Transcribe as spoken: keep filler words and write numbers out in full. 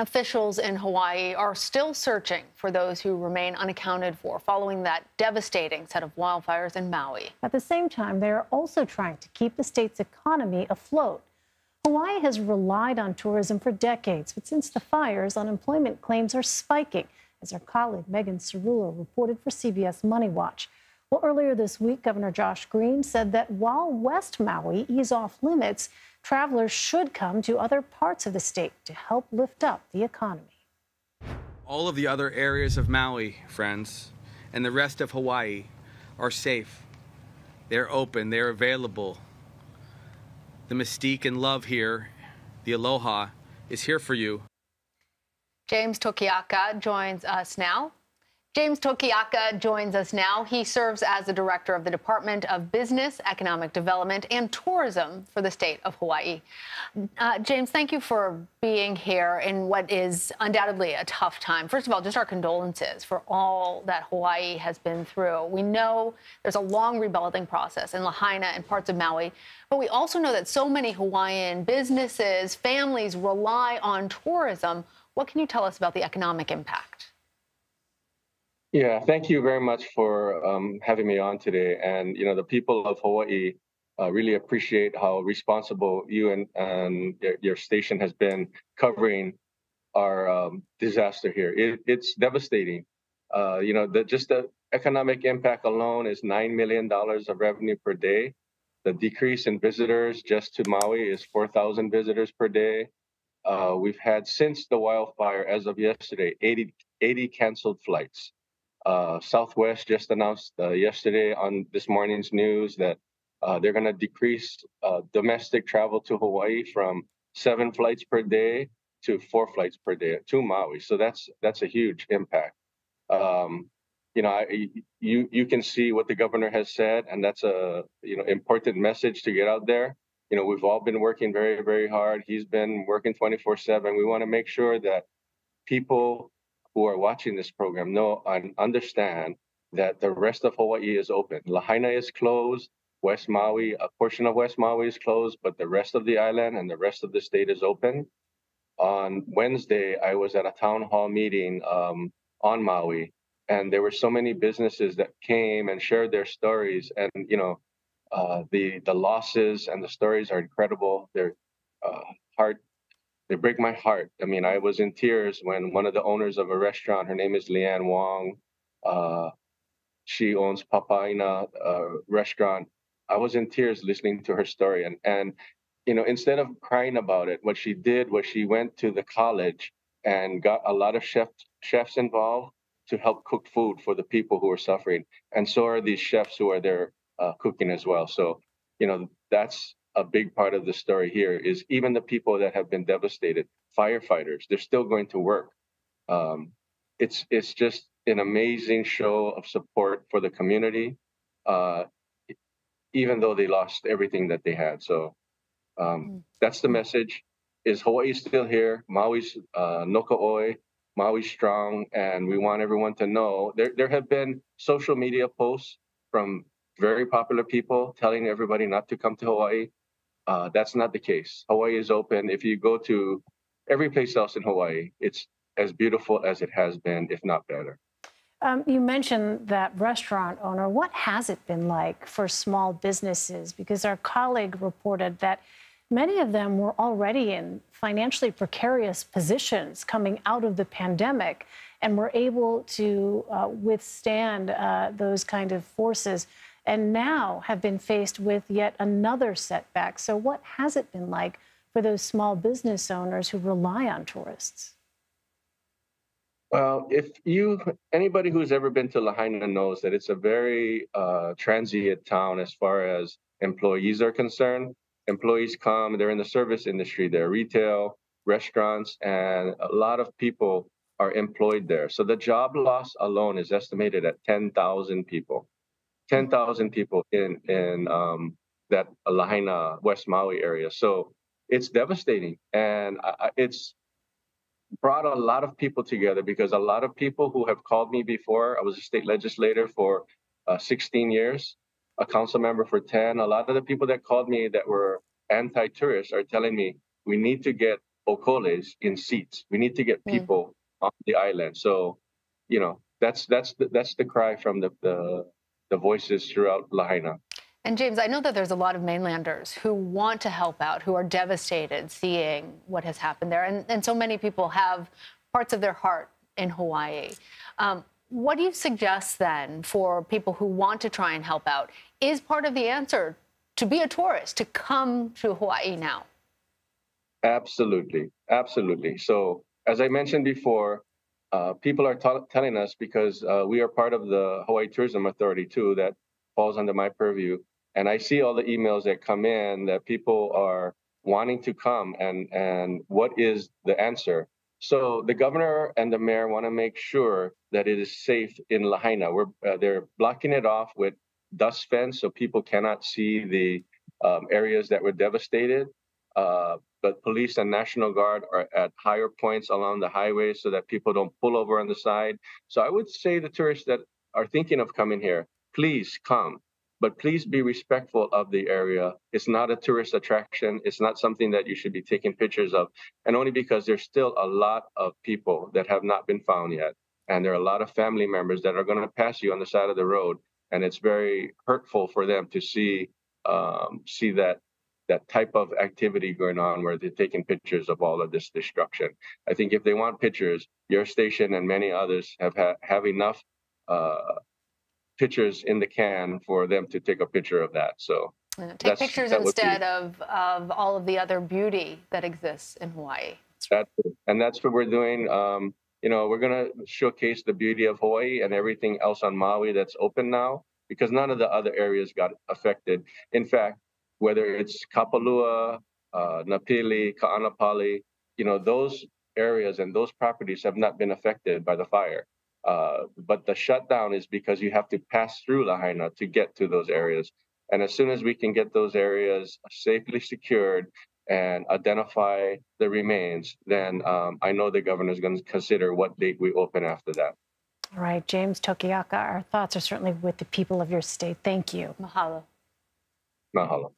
Officials in Hawaii are still searching for those who remain unaccounted for following that devastating set of wildfires in Maui. At the same time, they are also trying to keep the state's economy afloat. Hawaii has relied on tourism for decades, but since the fires, unemployment claims are spiking, as our colleague Megan Cerullo reported for C B S Money Watch. Well, earlier this week, Governor Josh Green said that while West Maui is off limits, travelers should come to other parts of the state to help lift up the economy. All of the other areas of Maui, friends, and the rest of Hawaii are safe. They're open, they're available. The mystique and love here, the aloha, is here for you. James Tokioka joins us now. James Tokioka joins us now. He serves as the director of the Department of Business, Economic Development, and Tourism for the state of Hawaii. Uh, James, thank you for being here in what is undoubtedly a tough time. First of all, just our condolences for all that Hawaii has been through. We know there's a long rebuilding process in Lahaina and parts of Maui, but we also know that so many Hawaiian businesses, families rely on tourism. What can you tell us about the economic impact? Yeah, thank you very much for um, having me on today. And, you know, the people of Hawaii uh, really appreciate how responsible you and, and your station has been covering our um, disaster here. It, it's devastating. Uh, you know, the, just the economic impact alone is nine million dollars of revenue per day. The decrease in visitors just to Maui is four thousand visitors per day. Uh, we've had, since the wildfire as of yesterday, eighty, eighty canceled flights. Uh, Southwest just announced uh, yesterday on this morning's news that uh, they're going to decrease uh, domestic travel to Hawaii from seven flights per day to four flights per day to Maui. So that's that's a huge impact. Um, you know, I, you you can see what the governor has said, and that's a you know important message to get out there. You know, we've all been working very very hard. He's been working twenty-four seven. We want to make sure that people who are watching this program know and understand that the rest of Hawaii is open. Lahaina is closed, West Maui, a portion of West Maui is closed, but the rest of the island and the rest of the state is open. On Wednesday, I was at a town hall meeting um, on Maui, and there were so many businesses that came and shared their stories. And, you know, uh, the, the losses and the stories are incredible. They're uh, hard. They break my heart. I mean, I was in tears when one of the owners of a restaurant, her name is Leanne Wong. Uh, she owns Papaina uh, restaurant. I was in tears listening to her story. And, and, you know, instead of crying about it, what she did was she went to the college and got a lot of chef, chefs involved to help cook food for the people who are suffering. And so are these chefs who are there uh, cooking as well. So, you know, that's a big part of the story here is even the people that have been devastated, firefighters, they're still going to work. Um, it's it's just an amazing show of support for the community, uh, even though they lost everything that they had. So um, that's the message, is Hawaii's still here, Maui's uh, noko'oi, Maui's strong, and we want everyone to know. There, there have been social media posts from very popular people telling everybody not to come to Hawaii. Uh, that's not the case. Hawaii is open. If you go to every place else in Hawaii, it's as beautiful as it has been, if not better. Um, you mentioned that restaurant owner. What has it been like for small businesses? Because our colleague reported that many of them were already in financially precarious positions coming out of the pandemic and were able to uh, withstand uh, those kind of forces, and now have been faced with yet another setback. So what has it been like for those small business owners who rely on tourists? Well, if you, anybody who's ever been to Lahaina knows that it's a very uh, transient town as far as employees are concerned. Employees come, they're in the service industry, they're retail, restaurants, and a lot of people are employed there. So the job loss alone is estimated at ten thousand people. ten thousand people in, in um, that Lahaina, West Maui area. So it's devastating. And I, it's brought a lot of people together because a lot of people who have called me before, I was a state legislator for uh, sixteen years, a council member for ten. A lot of the people that called me that were anti-tourists are telling me, we need to get okoles in seats. We need to get people mm. on the island. So, you know, that's that's the, that's the cry from the, the the voices throughout Lahaina. And James, I know that there's a lot of mainlanders who want to help out, who are devastated seeing what has happened there. And, and so many people have parts of their heart in Hawaii. Um, what do you suggest then for people who want to try and help out? Is part of the answer to be a tourist, to come to Hawaii now? Absolutely. Absolutely. So as I mentioned before, uh, people are t- telling us, because uh, we are part of the Hawaii Tourism Authority too, that falls under my purview. And I see all the emails that come in that people are wanting to come, and, and what is the answer? So the governor and the mayor want to make sure that it is safe in Lahaina. We're, uh, they're blocking it off with dust fence so people cannot see the um, areas that were devastated. Uh, but police and National Guard are at higher points along the highway so that people don't pull over on the side. So I would say the tourists that are thinking of coming here, please come. But please be respectful of the area. It's not a tourist attraction. It's not something that you should be taking pictures of. And only because there's still a lot of people that have not been found yet. And there are a lot of family members that are going to pass you on the side of the road. And it's very hurtful for them to see um, see that that type of activity going on where they're taking pictures of all of this destruction. I think if they want pictures, your station and many others have, ha- have enough uh, pictures in the can for them to take a picture of that. So yeah, take pictures that instead be, of, of all of the other beauty that exists in Hawaii. That's, and that's what we're doing. Um, you know, we're going to showcase the beauty of Hawaii and everything else on Maui that's open now, because none of the other areas got affected. In fact, whether it's Kapalua, uh, Napili, Ka'anapali, you know, those areas and those properties have not been affected by the fire. Uh, but the shutdown is because you have to pass through Lahaina to get to those areas. And as soon as we can get those areas safely secured and identify the remains, then um, I know the governor is going to consider what date we open after that. All right, James Tokioka, our thoughts are certainly with the people of your state. Thank you. Mahalo. Mahalo.